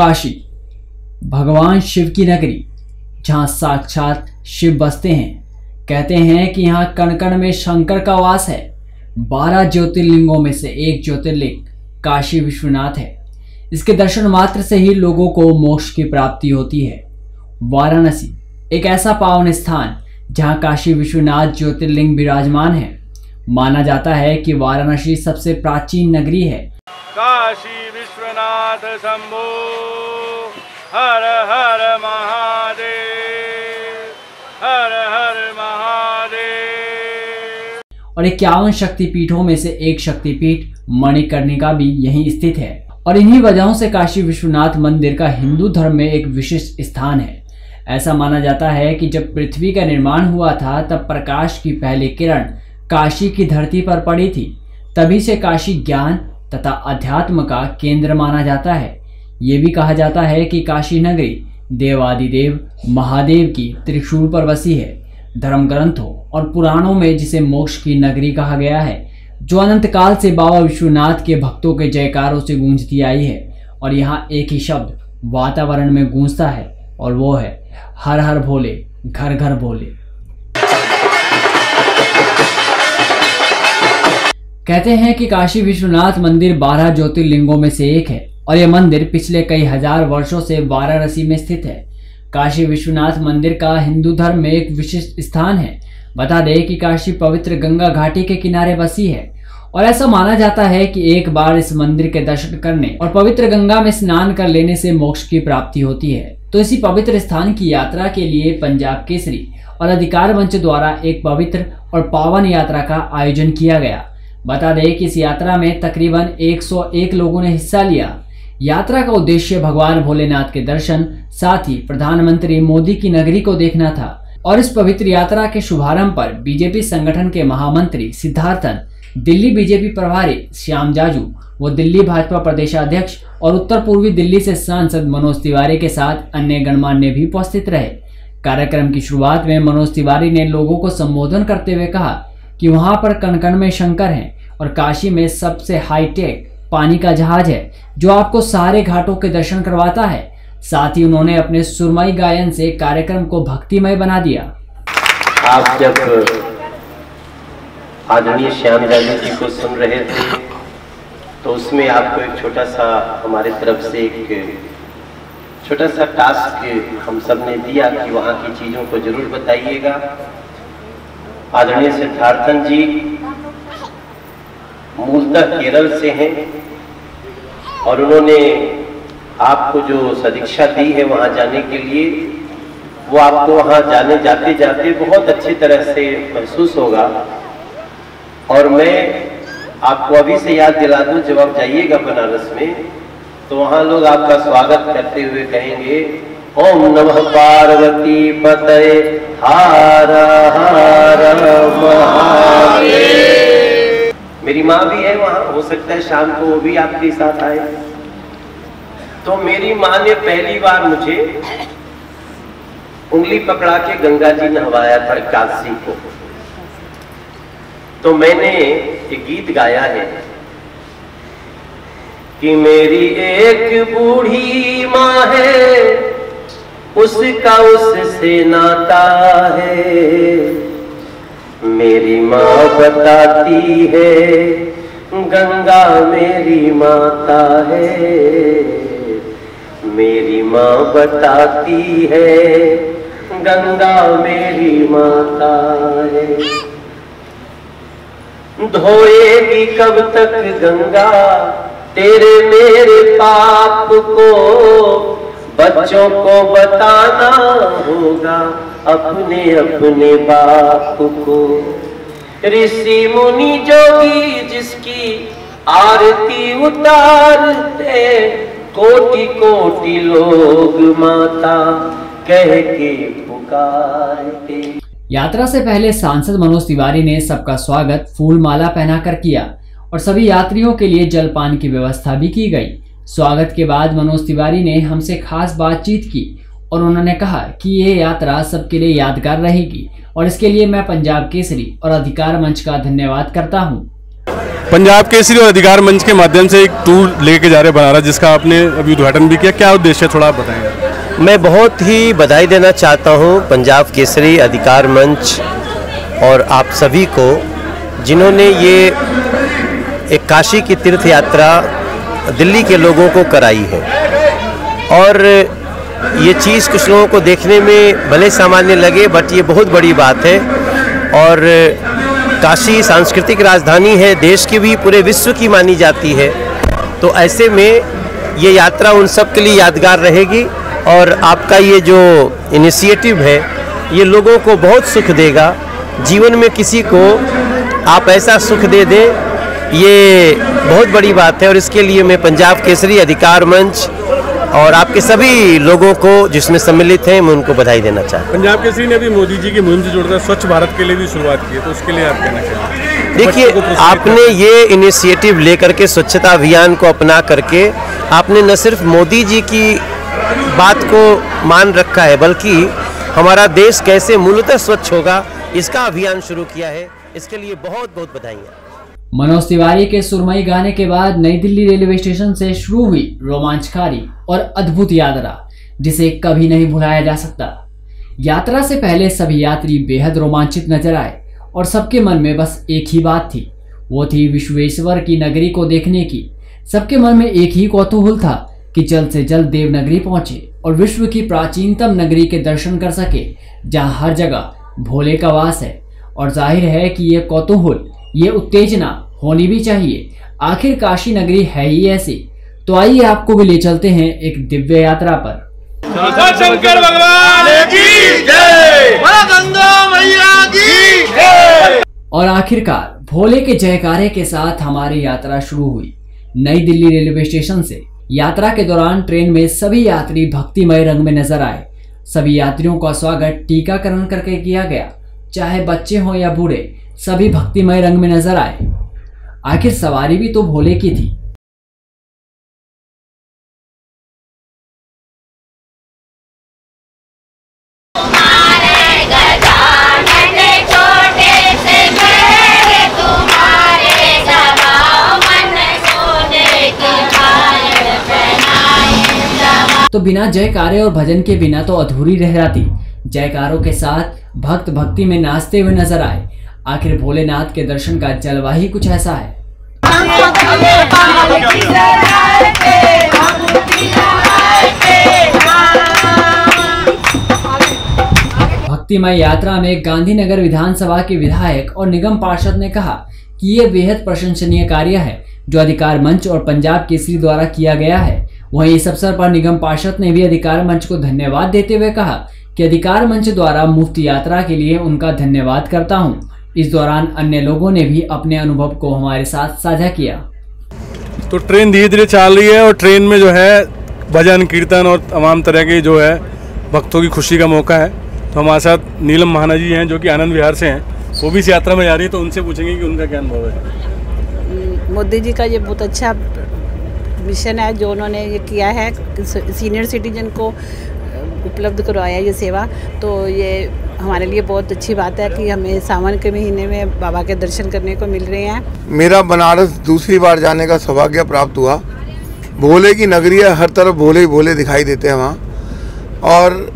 काशी भगवान शिव की नगरी, जहाँ साक्षात शिव बसते हैं। कहते हैं कि यहाँ कण कण में शंकर का वास है। 12 ज्योतिर्लिंगों में से एक ज्योतिर्लिंग काशी विश्वनाथ है। इसके दर्शन मात्र से ही लोगों को मोक्ष की प्राप्ति होती है। वाराणसी एक ऐसा पावन स्थान जहाँ काशी विश्वनाथ ज्योतिर्लिंग विराजमान है। माना जाता है कि वाराणसी सबसे प्राचीन नगरी है। काशी विश्वनाथ शंभो, हर हर महादेव, हर हर महादेव। और 51 शक्तिपीठों में से एक शक्तिपीठ मणिकर्णिका भी यहीं स्थित है। और इन्हीं वजहों से काशी विश्वनाथ मंदिर का हिंदू धर्म में एक विशिष्ट स्थान है। ऐसा माना जाता है कि जब पृथ्वी का निर्माण हुआ था तब प्रकाश की पहली किरण काशी की धरती पर पड़ी थी। तभी से काशी ज्ञान तथा अध्यात्म का केंद्र माना जाता है। ये भी कहा जाता है कि काशी नगरी देवादिदेव महादेव की त्रिशूल पर बसी है। धर्म ग्रंथों और पुराणों में जिसे मोक्ष की नगरी कहा गया है, जो अनंत काल से बाबा विश्वनाथ के भक्तों के जयकारों से गूंजती आई है। और यहाँ एक ही शब्द वातावरण में गूंजता है और वो है हर हर भोले, घर घर भोले। कहते हैं कि काशी विश्वनाथ मंदिर 12 ज्योतिर्लिंगों में से एक है और यह मंदिर पिछले कई हजार वर्षों से वाराणसी में स्थित है। काशी विश्वनाथ मंदिर का हिंदू धर्म में एक विशिष्ट स्थान है। बता दें कि काशी पवित्र गंगा घाटी के किनारे बसी है और ऐसा माना जाता है कि एक बार इस मंदिर के दर्शन करने और पवित्र गंगा में स्नान कर लेने से मोक्ष की प्राप्ति होती है। तो इसी पवित्र स्थान की यात्रा के लिए पंजाब केसरी और अधिकार मंच द्वारा एक पवित्र और पावन यात्रा का आयोजन किया गया। बता दें कि इस यात्रा में तकरीबन 101 लोगों ने हिस्सा लिया। यात्रा का उद्देश्य भगवान भोलेनाथ के दर्शन, साथ ही प्रधानमंत्री मोदी की नगरी को देखना था। और इस पवित्र यात्रा के शुभारंभ पर बीजेपी संगठन के महामंत्री सिद्धार्थ, दिल्ली बीजेपी प्रभारी श्याम जाजू, वो दिल्ली भाजपा प्रदेशाध्यक्ष और उत्तर पूर्वी दिल्ली से सांसद मनोज तिवारी के साथ अन्य गणमान्य भी उपस्थित रहे। कार्यक्रम की शुरुआत में मनोज तिवारी ने लोगों को संबोधन करते हुए कहा कि वहां पर कणकण में शंकर हैं और काशी में सबसे हाईटेक पानी का जहाज है जो आपको सारे घाटों के दर्शन करवाता है। साथ ही उन्होंने अपने सुरमई गायन से कार्यक्रम को भक्तिमय बना दिया। आप जब आदरणीय श्याम जाजू जी को सुन रहे थे तो उसमें आपको एक छोटा सा हमारे तरफ से एक छोटा सा टास्क हम सब ने दिया कि वहाँ की चीजों को जरूर बताइएगा। आदरणीय सिद्धार्थन जी मूलतः केरल से हैं और उन्होंने आपको जो सदिक्षा दी है वहाँ जाने के लिए, वो आपको वहाँ जाते जाते बहुत अच्छी तरह से महसूस होगा। और मैं आपको अभी से याद दिला दूँ, जब आप जाइएगा बनारस में तो वहाँ लोग आपका स्वागत करते हुए कहेंगे ओम नमः पार्वती पतये हर हर महादेव। मेरी माँ भी है वहाँ, हो सकता है शाम को वो भी आपके साथ आए। तो मेरी माँ ने पहली बार मुझे उंगली पकड़ा के गंगा जी नहवाया था काशी को। तो मैंने एक गीत गाया है कि मेरी एक बूढ़ी माँ है, उसका उससे नाता है। मेरी माँ बताती है गंगा मेरी माता है। मेरी माँ बताती है गंगा मेरी माता है। धोएगी कब तक गंगा तेरे मेरे पाप को, बच्चों को बताना होगा अपने अपने बाप को। ऋषि मुनि जोगी जिसकी आरती उतारते, कोटि कोटि लोग माता कह के पुकारते। यात्रा से पहले सांसद मनोज तिवारी ने सबका स्वागत फूलमाला पहनाकर किया और सभी यात्रियों के लिए जलपान की व्यवस्था भी की गई। स्वागत के बाद मनोज तिवारी ने हमसे खास बातचीत की और उन्होंने कहा कि ये यात्रा सबके लिए यादगार रहेगी और इसके लिए मैं पंजाब केसरी और अधिकार मंच का धन्यवाद करता हूँ। पंजाब केसरी और अधिकार मंच के माध्यम से एक टूर लेके जा रहे बनारस, जिसका आपने अभी उद्घाटन भी किया, क्या उद्देश्य है थोड़ा आप बताएंगे। मैं बहुत ही बधाई देना चाहता हूँ पंजाब केसरी, अधिकार मंच और आप सभी को, जिन्होंने ये एक काशी की तीर्थ यात्रा दिल्ली के लोगों को कराई है। और ये चीज़ कुछ लोगों को देखने में भले सामान्य लगे, बट ये बहुत बड़ी बात है। और काशी सांस्कृतिक राजधानी है देश की, भी पूरे विश्व की मानी जाती है। तो ऐसे में ये यात्रा उन सब के लिए यादगार रहेगी। और आपका ये जो इनिशिएटिव है ये लोगों को बहुत सुख देगा। जीवन में किसी को आप ऐसा सुख दे दें, ये बहुत बड़ी बात है। और इसके लिए मैं पंजाब केसरी, अधिकार मंच और आपके सभी लोगों को जिसमें सम्मिलित हैं, मैं उनको बधाई देना चाहता हूँ। पंजाब केसरी ने भी मोदी जी की मुहिम से जुड़कर स्वच्छ भारत के लिए भी शुरुआत की है, तो उसके लिए आप कहना चाहिए। देखिए, आपने ये इनिशिएटिव लेकर के स्वच्छता अभियान को अपना करके आपने न सिर्फ मोदी जी की बात को मान रखा है, बल्कि हमारा देश कैसे मूलतः स्वच्छ होगा, इसका अभियान शुरू किया है। इसके लिए बहुत बहुत बधाइयाँ। मनोज तिवारी के सुरमई गाने के बाद नई दिल्ली रेलवे स्टेशन से शुरू हुई रोमांचकारी और अद्भुत यात्रा, जिसे कभी नहीं भुलाया जा सकता। यात्रा से पहले सभी यात्री बेहद रोमांचित नजर आए और सबके मन में बस एक ही बात थी, वो थी विश्वेश्वर की नगरी को देखने की। सबके मन में एक ही कौतूहल था कि जल्द से जल्द देवनगरी पहुंचे और विश्व की प्राचीनतम नगरी के दर्शन कर सके, जहाँ हर जगह भोले का वास है। और जाहिर है कि ये कौतूहल, ये उत्तेजना होनी भी चाहिए, आखिर काशी नगरी है ही ऐसी। तो आइए आपको भी ले चलते हैं एक दिव्य यात्रा पर। शंकर भगवान की जय, मां गंगा मैया की जय। और आखिरकार भोले के जयकारे के साथ हमारी यात्रा शुरू हुई नई दिल्ली रेलवे स्टेशन से। यात्रा के दौरान ट्रेन में सभी यात्री भक्तिमय रंग में नजर आए। सभी यात्रियों का स्वागत टीकाकरण करके किया गया, चाहे बच्चे हों या बूढ़े, सभी भक्तिमय रंग में नजर आए। आखिर सवारी भी तो भोले की थी। तो बिना जयकारे और भजन के बिना तो अधूरी रह जाती। जयकारों के साथ भक्त भक्ति में नाचते हुए नजर आए। आखिर भोलेनाथ के दर्शन का जलवा ही कुछ ऐसा है। भक्तिमय यात्रा में गांधीनगर विधानसभा के विधायक और निगम पार्षद ने कहा कि ये बेहद प्रशंसनीय कार्य है जो अधिकार मंच और पंजाब केसरी द्वारा किया गया है। वहीं इस अवसर पर निगम पार्षद ने भी अधिकार मंच को धन्यवाद देते हुए कहा कि अधिकार मंच द्वारा मुफ्त यात्रा के लिए उनका धन्यवाद करता हूं। इस दौरान अन्य लोगों ने भी अपने अनुभव को हमारे साथ साझा किया। तो ट्रेन धीरे धीरे चल रही है और ट्रेन में जो है भजन कीर्तन और तमाम तरह के जो है भक्तों की खुशी का मौका है। तो हमारे साथ नीलम महना जी हैं जो कि आनंद विहार से हैं, वो भी इस यात्रा में जा रही है। तो उनसे पूछेंगे कि उनका क्या अनुभव है। मोदी जी का ये बहुत अच्छा मिशन है जो उन्होंने ये किया है, सीनियर सिटीजन को उपलब्ध करवाया ये सेवा। तो ये हमारे लिए बहुत अच्छी बात है कि हमें सावन के महीने में बाबा के दर्शन करने को मिल रहे हैं। मेरा बनारस दूसरी बार जाने का सौभाग्य प्राप्त हुआ। भोले की नगरी है, हर तरफ भोले ही भोले दिखाई देते हैं वहाँ। और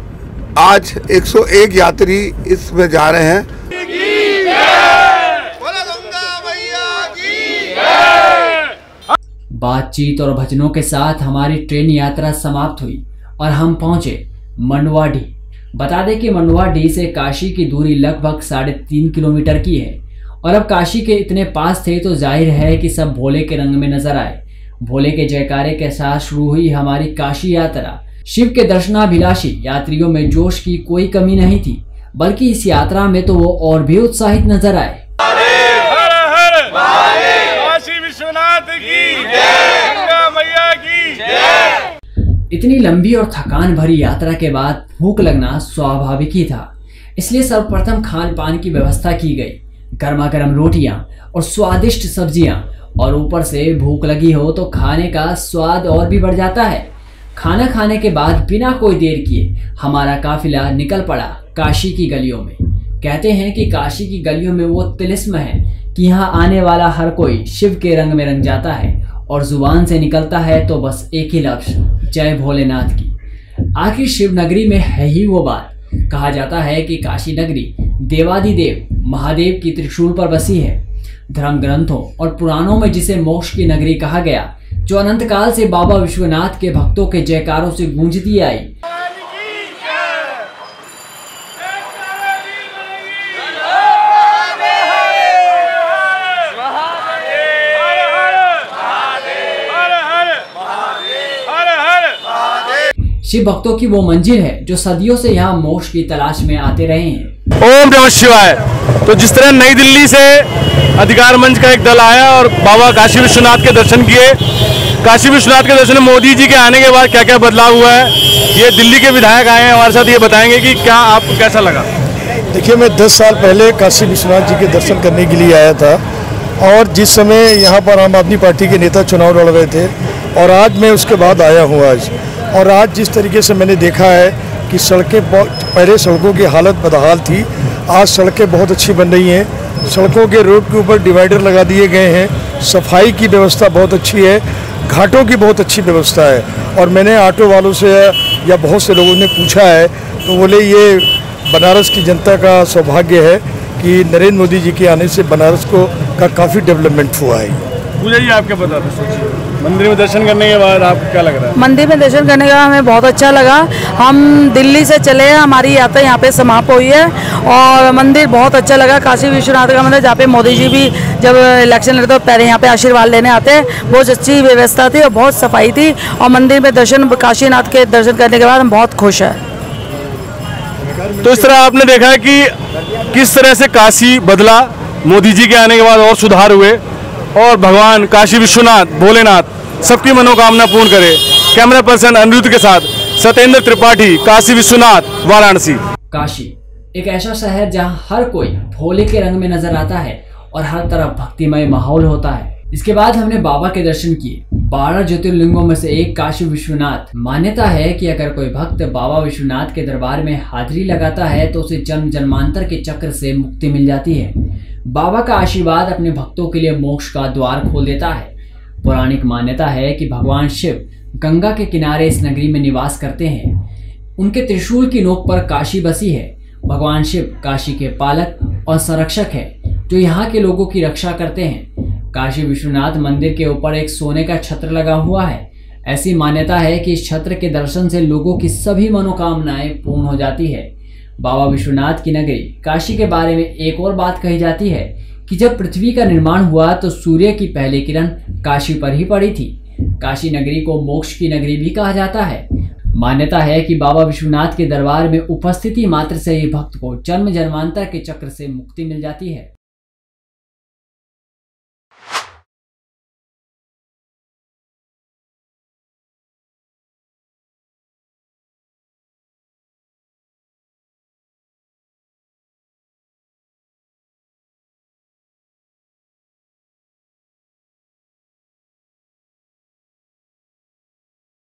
आज 101 यात्री इसमें जा रहे हैं। बातचीत और भजनों के साथ हमारी ट्रेन यात्रा समाप्त हुई और हम पहुंचे मंडुआडी। बता दें कि मंडुआडी से काशी की दूरी लगभग 3.5 किलोमीटर की है। और अब काशी के इतने पास थे तो जाहिर है कि सब भोले के रंग में नजर आए। भोले के जयकारे के साथ शुरू हुई हमारी काशी यात्रा। शिव के दर्शनाभिलाषी यात्रियों में जोश की कोई कमी नहीं थी, बल्कि इस यात्रा में तो वो और भी उत्साहित नजर आए। काशी विश्वनाथ की जय, गंगा मैया की जय। इतनी लंबी और थकान भरी यात्रा के बाद भूख लगना स्वाभाविक ही था, इसलिए सर्वप्रथम खान पान की व्यवस्था की गई। गर्मा गर्म रोटियां और स्वादिष्ट सब्जियां, और ऊपर से भूख लगी हो तो खाने का स्वाद और भी बढ़ जाता है। खाना खाने के बाद बिना कोई देर किए हमारा काफिला निकल पड़ा काशी की गलियों में। कहते हैं कि काशी की गलियों में वो तिलिस्म है कि यहाँ आने वाला हर कोई शिव के रंग में रंग जाता है और जुबान से निकलता है तो बस एक ही लक्ष्य, जय भोलेनाथ की। आखिर शिव नगरी में है ही वो बात। कहा जाता है कि काशी नगरी देवादिदेव महादेव की त्रिशूल पर बसी है। धर्म ग्रंथों और पुराणों में जिसे मोक्ष की नगरी कहा गया, जो अनंत काल से बाबा विश्वनाथ के भक्तों के जयकारों से गूंजती आई। शिव भक्तों की वो मंजिल है जो सदियों से यहाँ मोक्ष की तलाश में आते रहे हैं। ओम नमः शिवाय। तो जिस तरह नई दिल्ली से अधिकार मंच का एक दल आया और बाबा काशी विश्वनाथ के दर्शन किए, काशी विश्वनाथ के दर्शन में मोदी जी के आने के बाद क्या क्या बदलाव हुआ है, ये दिल्ली के विधायक आए हैं हमारे साथ, ये बताएंगे कि क्या आपको कैसा लगा। देखिए, मैं 10 साल पहले काशी विश्वनाथ जी के दर्शन करने के लिए आया था और जिस समय यहाँ पर आम आदमी पार्टी के नेता चुनाव लड़ रहे थे, और आज मैं उसके बाद आया हूँ आज, और आज जिस तरीके से मैंने देखा है कि सड़कें, पहले सड़कों की हालत बदहाल थी, आज सड़कें बहुत अच्छी बन रही हैं। सड़कों के रोड के ऊपर डिवाइडर लगा दिए गए हैं, सफाई की व्यवस्था बहुत अच्छी है, घाटों की बहुत अच्छी व्यवस्था है। और मैंने ऑटो वालों से या बहुत से लोगों ने पूछा है तो बोले ये बनारस की जनता का सौभाग्य है कि नरेंद्र मोदी जी के आने से बनारस को काफ़ी डेवलपमेंट हुआ है। मुझे ये आपके पता था, मंदिर में दर्शन करने के बाद आपको क्या लग रहा है? मंदिर में दर्शन करने के बाद हमें बहुत अच्छा लगा। हम दिल्ली से चले, हमारी यात्रा यहाँ पे समाप्त हुई है और मंदिर बहुत अच्छा लगा। काशी विश्वनाथ का मंदिर जहाँ पे मोदी जी भी जब इलेक्शन लड़ते पहले यहाँ पे आशीर्वाद लेने आते हैं, बहुत अच्छी व्यवस्था थी और बहुत सफाई थी। और मंदिर में दर्शन, काशीनाथ के दर्शन करने के बाद हम बहुत खुश हैं। तो इस तरह आपने देखा कि किस तरह से काशी बदला, मोदी जी के आने के बाद और सुधार हुए और भगवान काशी विश्वनाथ भोलेनाथ सबकी मनोकामना पूर्ण करे। कैमरा पर्सन अनिरुद्ध के साथ सत्येंद्र त्रिपाठी, काशी विश्वनाथ, वाराणसी। काशी एक ऐसा शहर जहां हर कोई भोले के रंग में नजर आता है और हर तरफ भक्तिमय माहौल होता है। इसके बाद हमने बाबा के दर्शन किए। 12 ज्योतिर्लिंगों में से एक काशी विश्वनाथ। मान्यता है कि अगर कोई भक्त बाबा विश्वनाथ के दरबार में हाजिरी लगाता है तो उसे जन्म जन्मांतर के चक्र से मुक्ति मिल जाती है। बाबा का आशीर्वाद अपने भक्तों के लिए मोक्ष का द्वार खोल देता है। पौराणिक मान्यता है कि भगवान शिव गंगा के किनारे इस नगरी में निवास करते हैं। उनके त्रिशूल की नोक पर काशी बसी है। भगवान शिव काशी के पालक और संरक्षक है जो यहाँ के लोगों की रक्षा करते हैं। काशी विश्वनाथ मंदिर के ऊपर एक सोने का छत्र लगा हुआ है। ऐसी मान्यता है कि इस छत्र के दर्शन से लोगों की सभी मनोकामनाएं पूर्ण हो जाती है। बाबा विश्वनाथ की नगरी काशी के बारे में एक और बात कही जाती है कि जब पृथ्वी का निर्माण हुआ तो सूर्य की पहली किरण काशी पर ही पड़ी थी। काशी नगरी को मोक्ष की नगरी भी कहा जाता है। मान्यता है कि बाबा विश्वनाथ के दरबार में उपस्थिति मात्र से ही भक्त को जन्म जन्मांतर के चक्र से मुक्ति मिल जाती है।